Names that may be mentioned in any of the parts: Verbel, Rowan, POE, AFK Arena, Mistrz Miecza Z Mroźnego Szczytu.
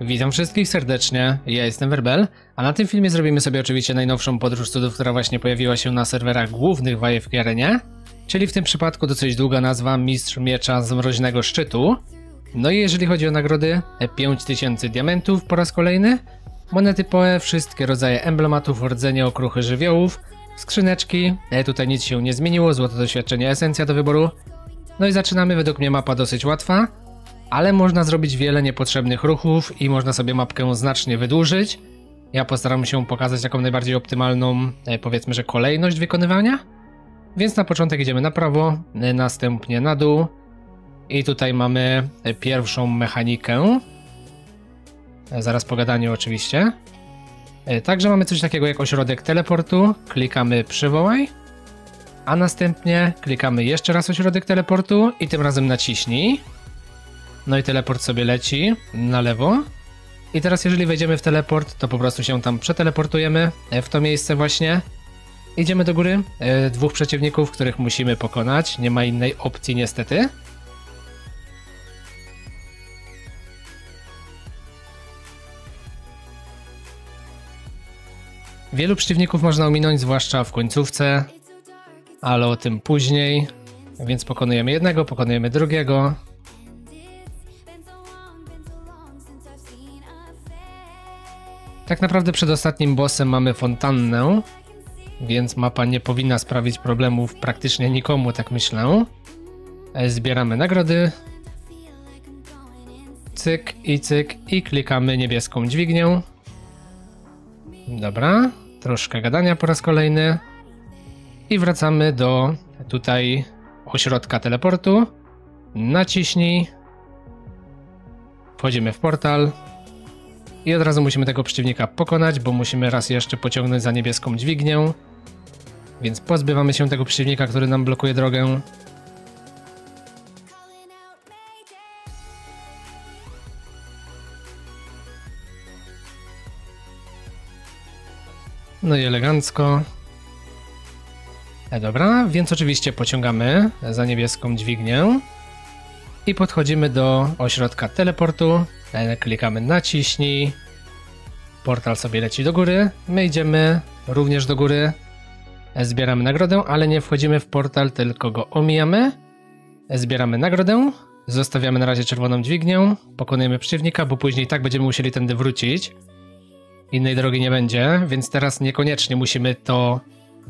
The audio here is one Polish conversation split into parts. Witam wszystkich serdecznie, ja jestem Verbel, a na tym filmie zrobimy sobie oczywiście najnowszą podróż cudów, która właśnie pojawiła się na serwerach głównych w AFK-arenie, czyli w tym przypadku dosyć długa nazwa Mistrz Miecza z Mroźnego Szczytu. No i jeżeli chodzi o nagrody, 5000 diamentów po raz kolejny, monety POE, wszystkie rodzaje emblematów, rdzenie, okruchy, żywiołów, skrzyneczki, tutaj nic się nie zmieniło, złote doświadczenie, esencja do wyboru. No i zaczynamy, według mnie mapa dosyć łatwa, ale można zrobić wiele niepotrzebnych ruchów i można sobie mapkę znacznie wydłużyć. Ja postaram się pokazać taką najbardziej optymalną, powiedzmy, że kolejność wykonywania. Więc na początek idziemy na prawo, następnie na dół i tutaj mamy pierwszą mechanikę. Zaraz po gadaniu oczywiście. Także mamy coś takiego jak ośrodek teleportu, klikamy przywołaj, a następnie klikamy jeszcze raz ośrodek teleportu i tym razem naciśnij. No i teleport sobie leci na lewo. I teraz jeżeli wejdziemy w teleport, to po prostu się tam przeteleportujemy w to miejsce właśnie. Idziemy do góry, dwóch przeciwników, których musimy pokonać, nie ma innej opcji niestety. Wielu przeciwników można ominąć, zwłaszcza w końcówce, ale o tym później. Więc pokonujemy jednego, pokonujemy drugiego. Tak naprawdę przed ostatnim bossem mamy fontannę, więc mapa nie powinna sprawić problemów praktycznie nikomu, tak myślę. Zbieramy nagrody. Cyk i klikamy niebieską dźwignię. Dobra, troszkę gadania po raz kolejny. I wracamy do tutaj ośrodka teleportu. Naciśnij. Wchodzimy w portal. I od razu musimy tego przeciwnika pokonać, bo musimy raz jeszcze pociągnąć za niebieską dźwignię. Więc pozbywamy się tego przeciwnika, który nam blokuje drogę. No i elegancko. Dobra, więc oczywiście pociągamy za niebieską dźwignię. I podchodzimy do ośrodka teleportu. Klikamy naciśnij. Portal sobie leci do góry. My idziemy również do góry. Zbieramy nagrodę, ale nie wchodzimy w portal, tylko go omijamy. Zbieramy nagrodę. Zostawiamy na razie czerwoną dźwignię. Pokonujemy przeciwnika, bo później tak będziemy musieli tędy wrócić. Innej drogi nie będzie, więc teraz niekoniecznie musimy to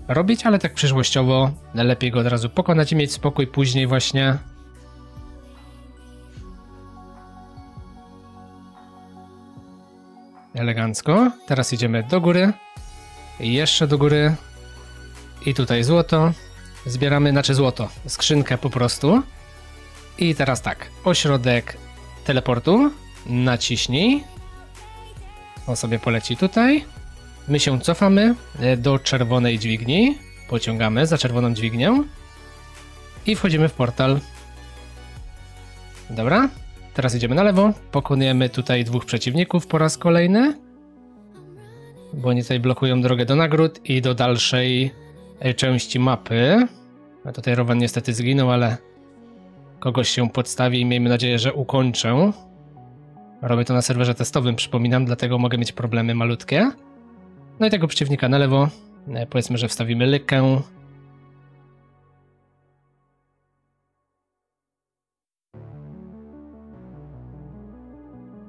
robić, ale tak przyszłościowo lepiej go od razu pokonać i mieć spokój później właśnie. Elegancko. Teraz idziemy do góry. I jeszcze do góry. I tutaj złoto. Zbieramy, znaczy złoto, skrzynkę po prostu. I teraz tak, ośrodek teleportu. Naciśnij. On sobie poleci tutaj. My się cofamy do czerwonej dźwigni. Pociągamy za czerwoną dźwignię. I wchodzimy w portal. Dobra. Teraz idziemy na lewo, pokonujemy tutaj dwóch przeciwników po raz kolejny, bo oni tutaj blokują drogę do nagród i do dalszej części mapy. A tutaj Rowan niestety zginął, ale kogoś się podstawi i miejmy nadzieję, że ukończę. Robię to na serwerze testowym, przypominam, dlatego mogę mieć problemy malutkie. No i tego przeciwnika na lewo, powiedzmy, że wstawimy lykę.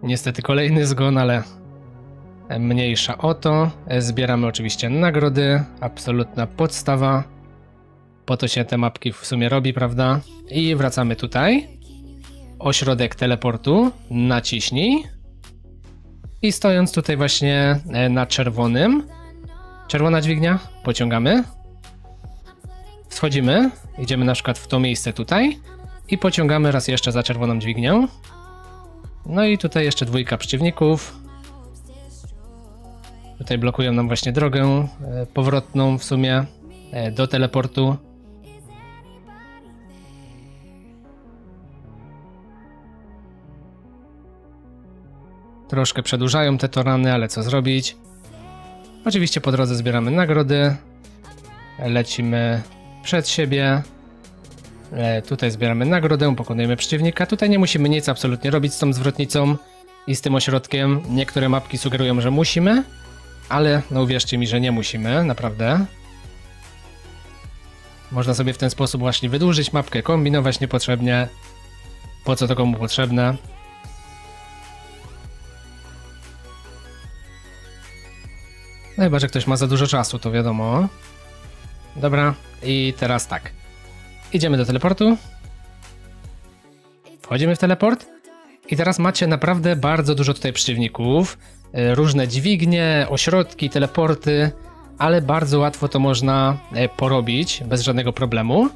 Niestety kolejny zgon, ale mniejsza o to. Zbieramy oczywiście nagrody, absolutna podstawa. Po to się te mapki w sumie robi, prawda? I wracamy tutaj. Ośrodek teleportu, naciśnij. I stojąc tutaj właśnie na czerwonym. Czerwona dźwignia, pociągamy. Schodzimy, idziemy na przykład w to miejsce tutaj. I pociągamy raz jeszcze za czerwoną dźwignią. No i tutaj jeszcze dwójka przeciwników. Tutaj blokują nam właśnie drogę powrotną w sumie do teleportu. Troszkę przedłużają te torany, ale co zrobić? Oczywiście po drodze zbieramy nagrody. Lecimy przed siebie. Tutaj zbieramy nagrodę, pokonujemy przeciwnika. Tutaj nie musimy nic absolutnie robić z tą zwrotnicą. i z tym ośrodkiem niektóre mapki sugerują, że musimy, ale no uwierzcie mi, że nie musimy, naprawdę. Można sobie w ten sposób właśnie wydłużyć mapkę, kombinować niepotrzebnie, po co to komu potrzebne. No chyba, że ktoś ma za dużo czasu, to wiadomo. Dobra, i teraz tak. Idziemy do teleportu. Wchodzimy w teleport. I teraz macie naprawdę bardzo dużo tutaj przeciwników. Różne dźwignie, ośrodki, teleporty. Ale bardzo łatwo to można porobić, bez żadnego problemu.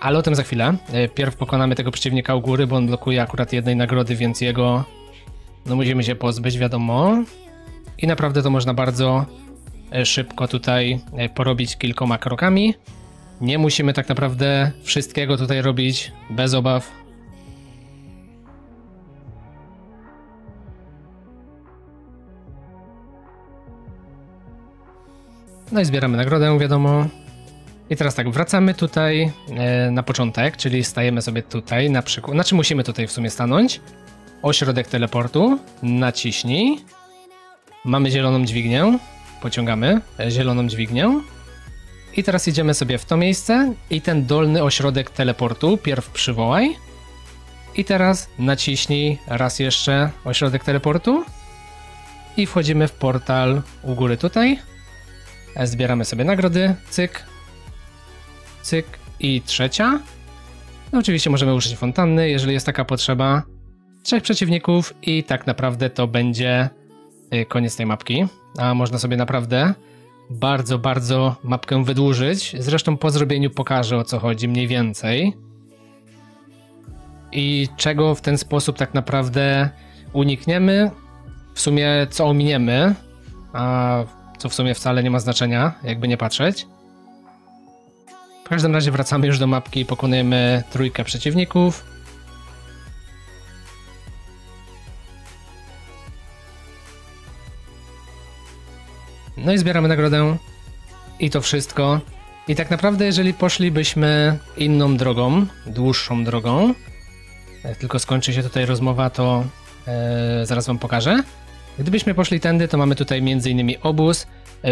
Ale o tym za chwilę. Pierw pokonamy tego przeciwnika u góry, bo on blokuje akurat jednej nagrody, więc jego... no musimy się pozbyć, wiadomo. I naprawdę to można bardzo... szybko tutaj porobić kilkoma krokami. Nie musimy tak naprawdę wszystkiego tutaj robić bez obaw. No i zbieramy nagrodę, wiadomo. I teraz tak, wracamy tutaj na początek, czyli stajemy sobie tutaj na przykład. Znaczy musimy tutaj w sumie stanąć. Ośrodek teleportu, naciśnij. Mamy zieloną dźwignię. Pociągamy zieloną dźwignię i teraz idziemy sobie w to miejsce i ten dolny ośrodek teleportu pierw przywołaj i teraz naciśnij raz jeszcze ośrodek teleportu i wchodzimy w portal u góry tutaj, zbieramy sobie nagrody, cyk, cyk i trzecia. No oczywiście możemy użyć fontanny, jeżeli jest taka potrzeba, 3 przeciwników i tak naprawdę to będzie koniec tej mapki. A można sobie naprawdę bardzo, bardzo mapkę wydłużyć. Zresztą po zrobieniu pokażę, o co chodzi mniej więcej. I czego w ten sposób tak naprawdę unikniemy. W sumie co ominiemy, a co w sumie wcale nie ma znaczenia, jakby nie patrzeć. W każdym razie wracamy już do mapki i pokonujemy 3 przeciwników. No i zbieramy nagrodę i to wszystko. I tak naprawdę jeżeli poszlibyśmy inną drogą, dłuższą drogą, jak tylko skończy się tutaj rozmowa, to zaraz wam pokażę. Gdybyśmy poszli tędy, to mamy tutaj m.in. obóz,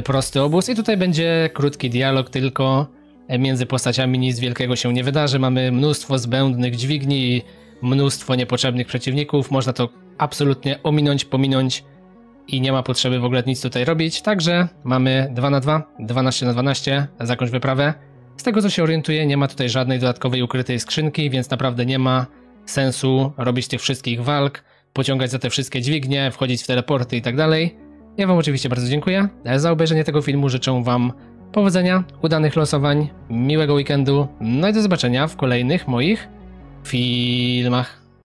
prosty obóz i tutaj będzie krótki dialog tylko między postaciami, nic wielkiego się nie wydarzy. Mamy mnóstwo zbędnych dźwigni i mnóstwo niepotrzebnych przeciwników. Można to absolutnie ominąć, pominąć. I nie ma potrzeby w ogóle nic tutaj robić, także mamy 2x2, 12x12, zakończ wyprawę. Z tego co się orientuję, nie ma tutaj żadnej dodatkowej ukrytej skrzynki, więc naprawdę nie ma sensu robić tych wszystkich walk, pociągać za te wszystkie dźwignie, wchodzić w teleporty i tak dalej. Ja wam oczywiście bardzo dziękuję za obejrzenie tego filmu, życzę wam powodzenia, udanych losowań, miłego weekendu, no i do zobaczenia w kolejnych moich filmach.